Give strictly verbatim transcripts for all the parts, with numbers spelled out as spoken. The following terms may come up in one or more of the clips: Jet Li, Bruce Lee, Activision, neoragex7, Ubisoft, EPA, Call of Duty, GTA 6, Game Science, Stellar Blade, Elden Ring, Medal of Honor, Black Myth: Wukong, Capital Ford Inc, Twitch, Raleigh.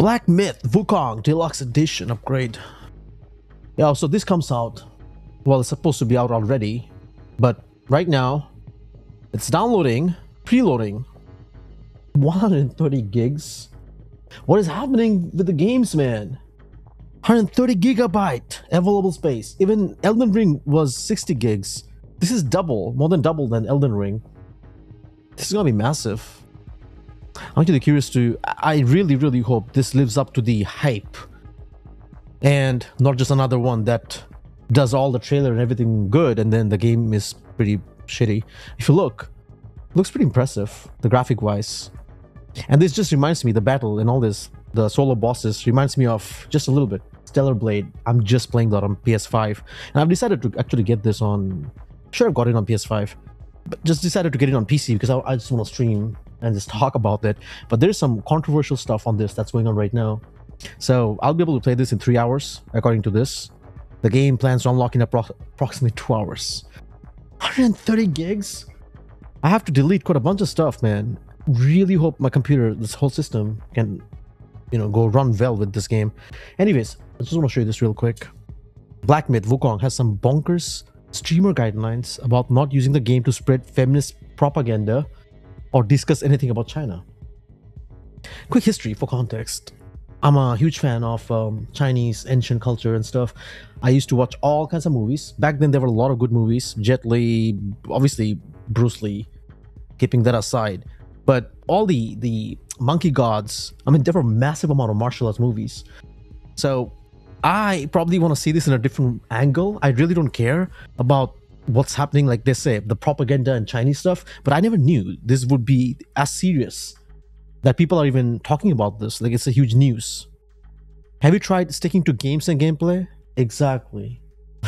Black Myth: Wukong Deluxe Edition upgrade. Yeah, so this comes out, well, it's supposed to be out already, but right now it's downloading, preloading, one hundred thirty gigs. What is happening with the games, man? one hundred thirty gigabyte available space. Even Elden Ring was sixty gigs. This is double, more than double than Elden Ring. This is gonna be massive. I'm actually curious to, I really, really hope this lives up to the hype. And not just another one that does all the trailer and everything good, and then the game is pretty shitty. If you look, it looks pretty impressive, the graphic-wise. And this just reminds me, the battle and all this, the solo bosses, reminds me of, just a little bit, Stellar Blade. I'm just playing that on P S five. And I've decided to actually get this on, sure I've got it on P S five, but just decided to get it on P C because I, I just want to stream and just talk about it. But there's some controversial stuff on this that's going on right now. So I'll be able to play this in three hours, according to this. The game plans to unlock in appro approximately two hours. one hundred thirty gigs? I have to delete quite a bunch of stuff, man. Really hope my computer, this whole system, can, you know, go run well with this game. Anyways, I just want to show you this real quick. Black Myth: Wukong has some bonkers streamer guidelines about not using the game to spread feminist propaganda or discuss anything about China. Quick history for context. I'm a huge fan of um, Chinese ancient culture and stuff. I used to watch all kinds of movies. Back then, there were a lot of good movies. Jet Li, obviously Bruce Lee, keeping that aside. But all the, the monkey gods, I mean, there were a massive amount of martial arts movies. So I probably want to see this in a different angle. I really don't care about what's happening, like they say, the propaganda and Chinese stuff. But I never knew this would be as serious, that people are even talking about this. Like, it's a huge news. Have you tried sticking to games and gameplay? Exactly.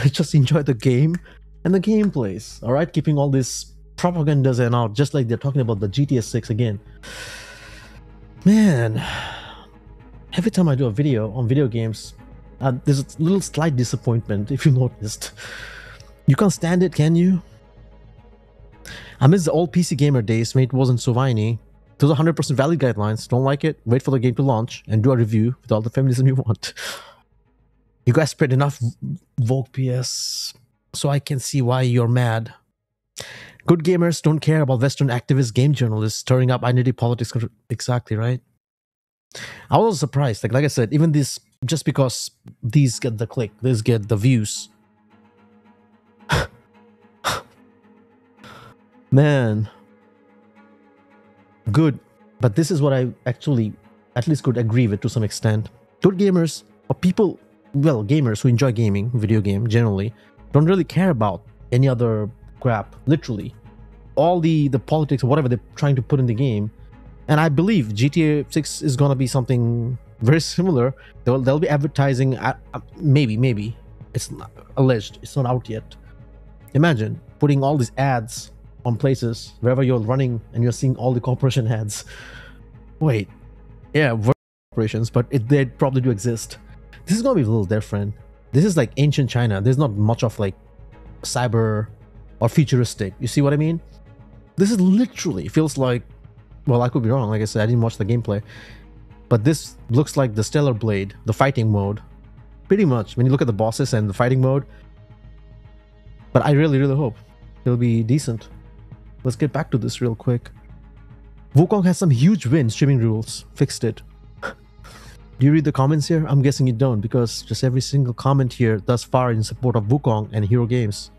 Just enjoy the game and the gameplays. All right, keeping all these propagandas and out, just like they're talking about the G T A six again. Man, every time I do a video on video games, uh, there's a little slight disappointment, if you noticed. You can't stand it, can you? I miss the old P C gamer days when it wasn't so whiny. Those are one hundred percent valid guidelines. Don't like it? Wait for the game to launch and do a review with all the feminism you want. You guys spread enough woke B S, so I can see why you're mad. Good gamers don't care about Western activist game journalists stirring up identity politics. Exactly, right? I was surprised. Like, like I said, even this, just because these get the click, these get the views. Man. Good, but this is what I actually at least could agree with to some extent. Good gamers, or people, well, gamers who enjoy gaming, video game generally, don't really care about any other crap, literally. All the, the politics or whatever they're trying to put in the game. And I believe G T A six is going to be something very similar. They'll, they'll be advertising, uh, uh, maybe, maybe. It's not alleged, it's not out yet. Imagine putting all these ads on places wherever you're running and you're seeing all the corporation ads. Wait, yeah, corporations, but it, they probably do exist. This is gonna be a little different. This is like ancient China. There's not much of like cyber or futuristic. You see what I mean? This is literally feels like, well, I could be wrong. Like I said, I didn't watch the gameplay, but this looks like the Stellar Blade, the fighting mode. Pretty much when you look at the bosses and the fighting mode. But I really, really hope it'll be decent. Let's get back to this real quick. Wukong has some huge win streaming rules. Fixed it. Do you read the comments here? I'm guessing you don't, because just every single comment here thus far in support of Wukong and Hero Games.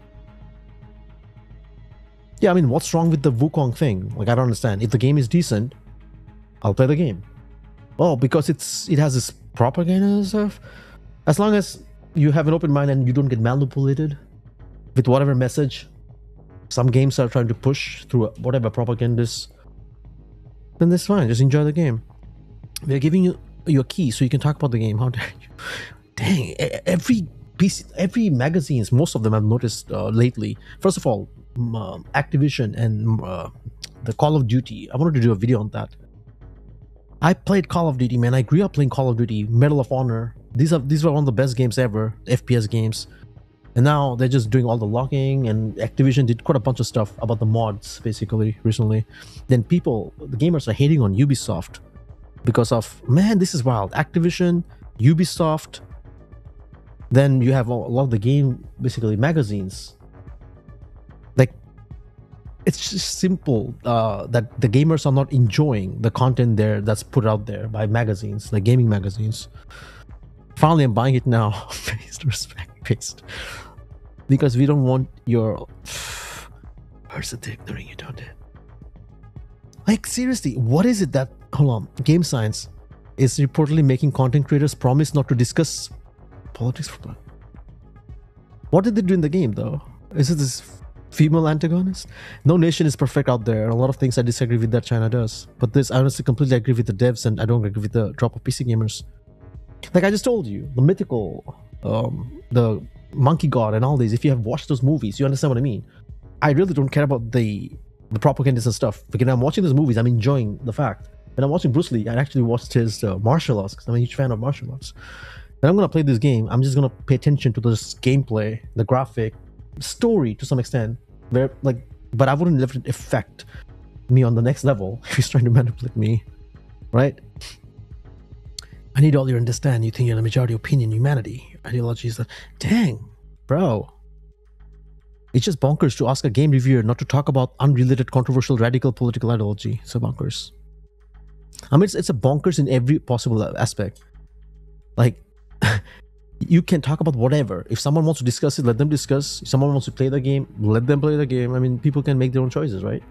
Yeah, I mean, what's wrong with the Wukong thing? Like, I don't understand. If the game is decent, I'll play the game. Oh, because it's it has this propaganda and stuff? As long as you have an open mind and you don't get manipulated with whatever message some games are trying to push through whatever propaganda is, then that's fine. Just enjoy the game. They're giving you your key so you can talk about the game. How dare you? Dang, every piece, every magazines, most of them I've noticed uh, lately. First of all, um, Activision and uh, the Call of Duty. I wanted to do a video on that. I played Call of Duty, man. I grew up playing Call of Duty, Medal of Honor. These are these were one of the best games ever, F P S games. And now they're just doing all the locking, and Activision did quite a bunch of stuff about the mods basically recently. Then people, the gamers are hating on Ubisoft. because of, man, this is wild. Activision, Ubisoft, then you have a lot of the game, basically magazines. Like, it's just simple uh, that the gamers are not enjoying the content there that's put out there by magazines, like gaming magazines. Finally, I'm buying it now. Based respect, based. Because we don't want your person ignoring you, don't it? Like, seriously, what is it that, hold on, Game Science is reportedly making content creators promise not to discuss politics for blood. What did they do in the game, though? Is it this female antagonist? No nation is perfect out there. A lot of things I disagree with that China does. But this, I honestly completely agree with the devs, and I don't agree with the drop of P C gamers. Like I just told you, the mythical, um, the monkey god and all these, if you have watched those movies, you understand what I mean. I really don't care about the the propagandists and stuff. Because I'm watching those movies, I'm enjoying the fact. And I'm watching Bruce Lee. I actually watched his uh, martial arts because I'm a huge fan of martial arts. And I'm going to play this game. I'm just going to pay attention to this gameplay, the graphic, story to some extent. Where like, But I wouldn't let it affect me on the next level if he's trying to manipulate me, right? I need all your understand. You think you're the majority opinion, humanity. Ideology is that. Dang, bro. It's just bonkers to ask a game reviewer not to talk about unrelated, controversial, radical political ideology. So bonkers. I mean, it's, it's a bonkers in every possible aspect. Like, you can talk about whatever. If someone wants to discuss it, let them discuss. If someone wants to play the game, let them play the game. I mean, people can make their own choices, right?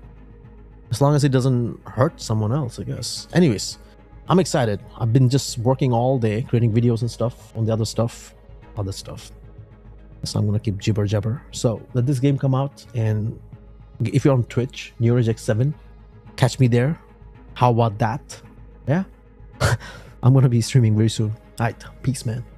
As long as it doesn't hurt someone else, I guess. Anyways, I'm excited. I've been just working all day, creating videos and stuff on the other stuff. Other stuff. So I'm going to keep jibber jabber. So let this game come out. And if you're on Twitch, neoragex seven, catch me there. How about that? Yeah? I'm going to be streaming very soon. Alright, peace, man.